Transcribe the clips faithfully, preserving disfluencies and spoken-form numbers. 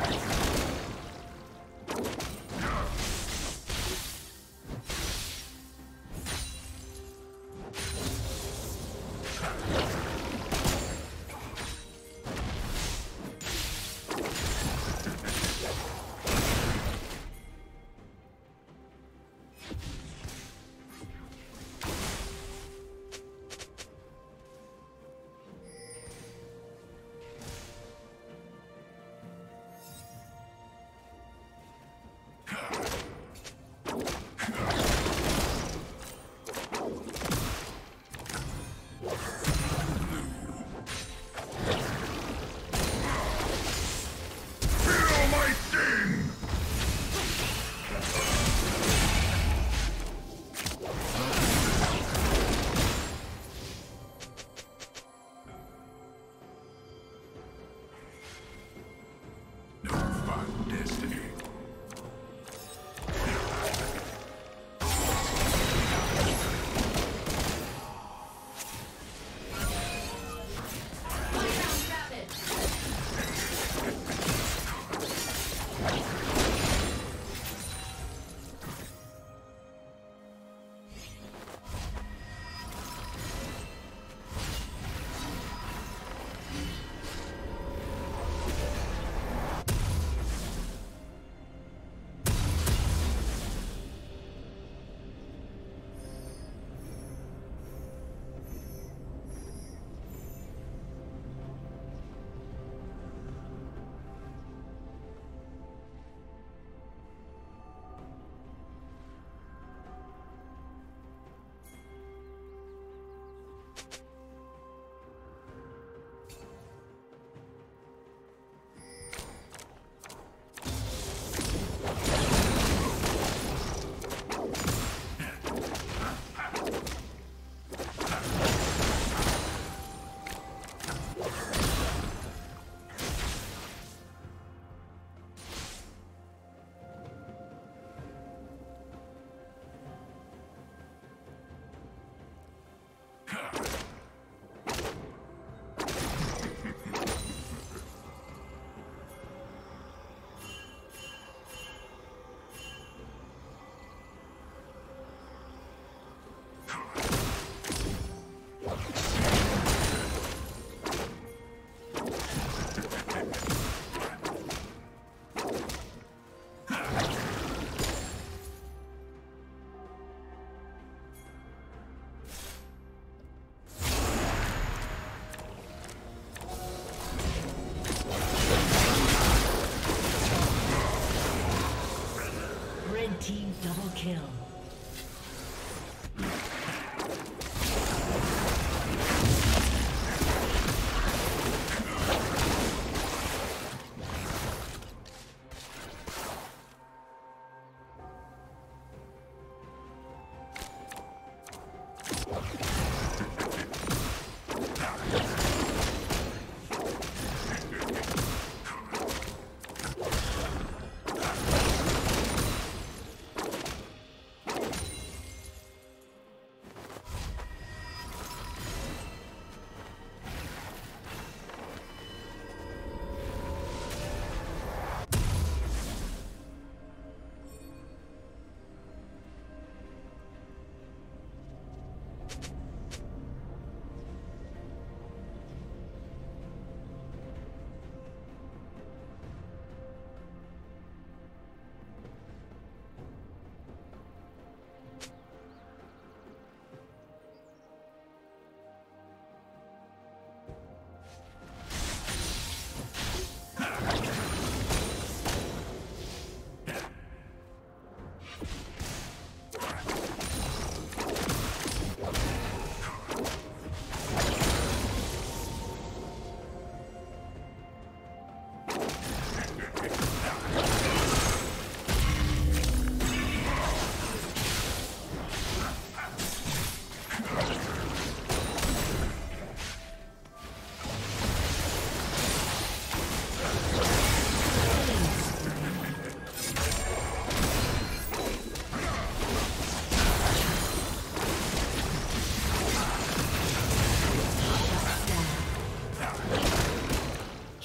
Kill.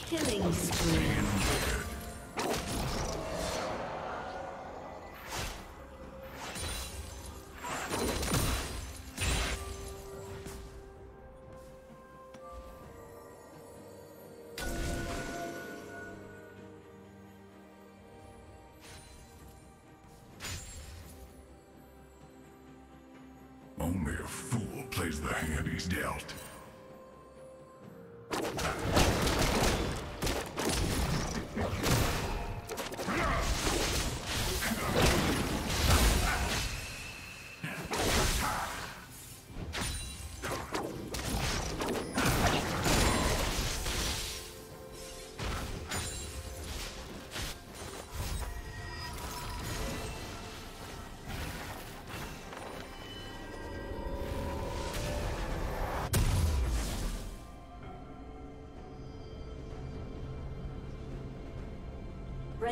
Killing spree. Only a fool plays the hand he's dealt.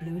Blue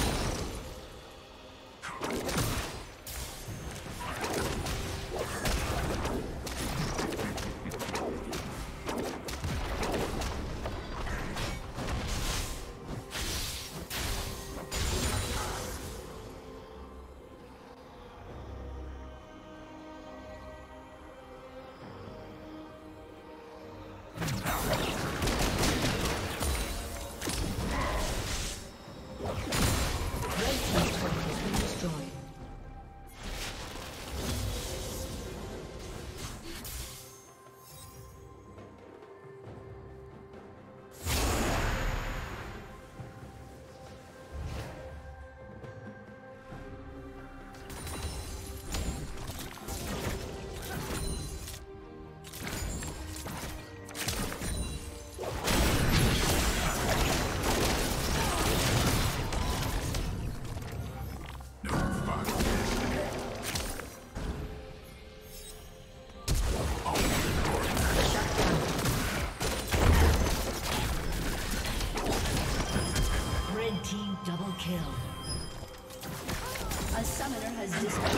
Killing spree. Blue team's turret has been destroyed.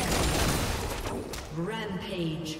Rampage.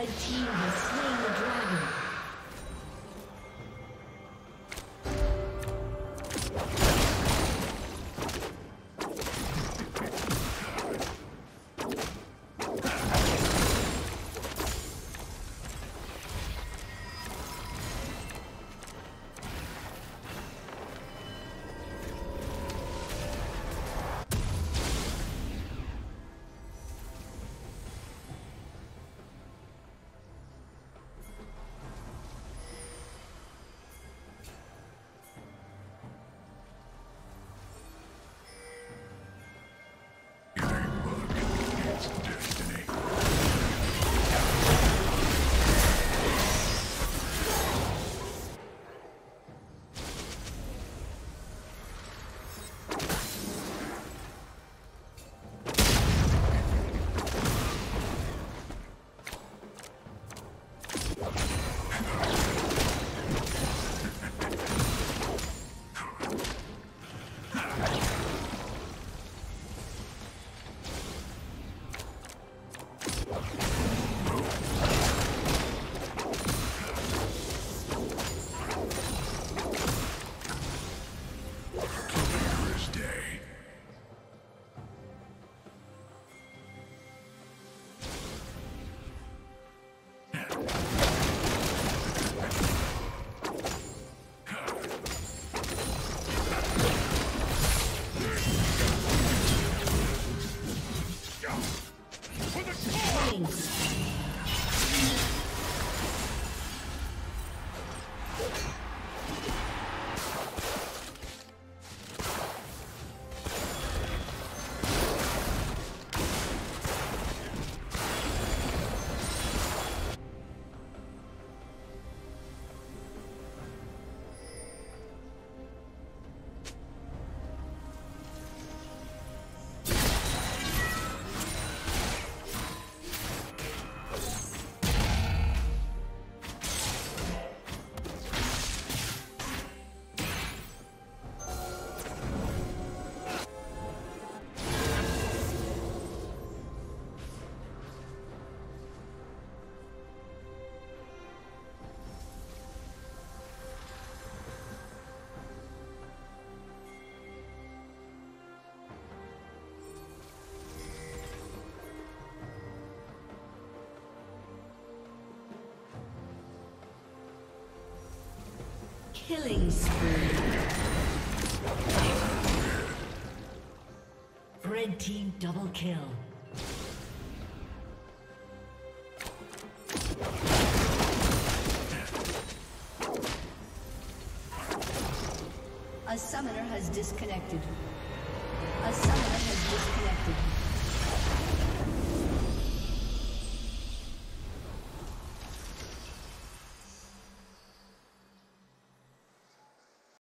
Red team has slain the dragon. Killing spree. Red team double kill. A summoner has disconnected. A summoner has disconnected.